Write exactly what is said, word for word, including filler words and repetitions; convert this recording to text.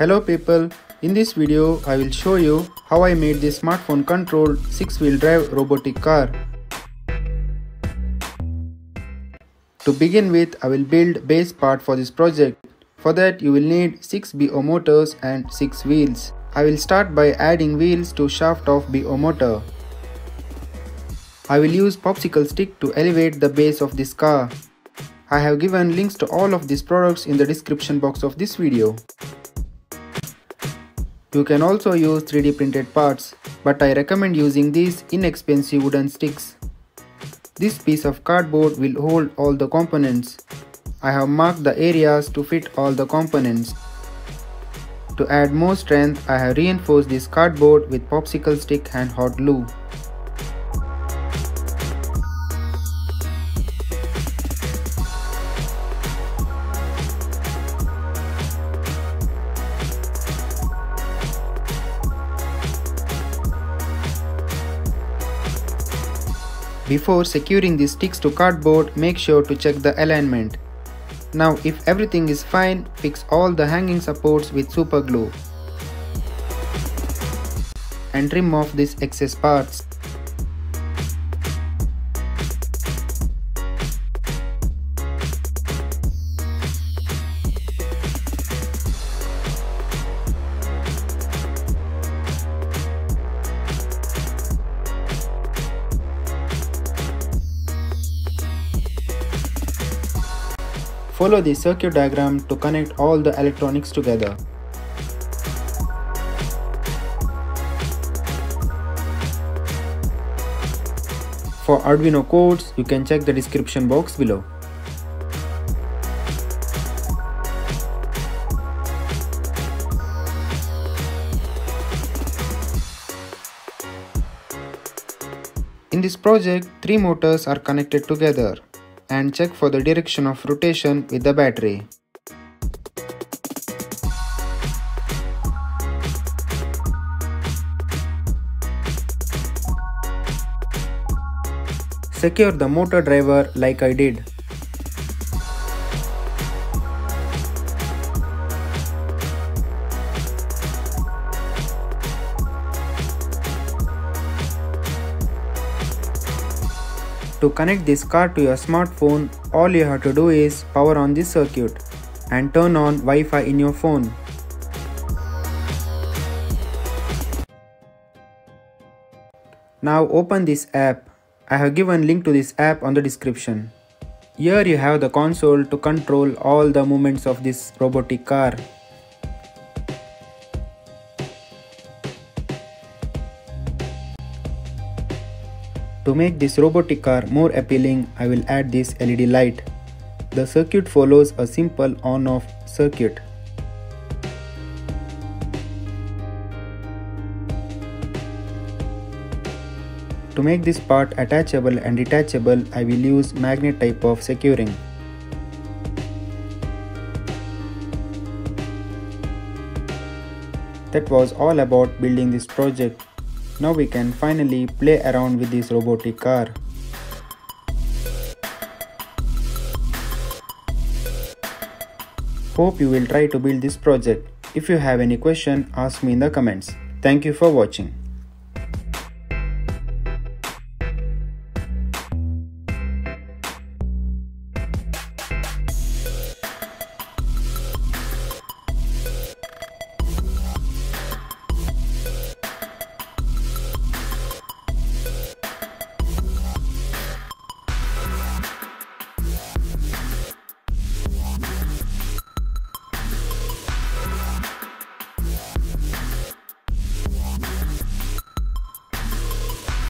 Hello people, in this video I will show you how I made this smartphone controlled six wheel drive robotic car. To begin with, I will build base part for this project. For that you will need six B O motors and six wheels. I will start by adding wheels to shaft of B O motor. I will use popsicle stick to elevate the base of this car. I have given links to all of these products in the description box of this video. You can also use three D printed parts, but I recommend using these inexpensive wooden sticks. This piece of cardboard will hold all the components. I have marked the areas to fit all the components. To add more strength, I have reinforced this cardboard with popsicle stick and hot glue. Before securing the sticks to cardboard, make sure to check the alignment. Now if everything is fine, fix all the hanging supports with super glue and trim off these excess parts. Follow the circuit diagram to connect all the electronics together. For Arduino codes, you can check the description box below. In this project, three motors are connected together. And check for the direction of rotation with the battery. Secure the motor driver like I did. To connect this car to your smartphone, all you have to do is power on this circuit and turn on Wi-Fi in your phone. Now open this app. I have given link to this app on the description. Here you have the console to control all the movements of this robotic car. To make this robotic car more appealing, I will add this L E D light. The circuit follows a simple on-off circuit. To make this part attachable and detachable, I will use magnet type of securing. That was all about building this project. Now we can finally play around with this robotic car. Hope you will try to build this project. If you have any question, ask me in the comments. Thank you for watching.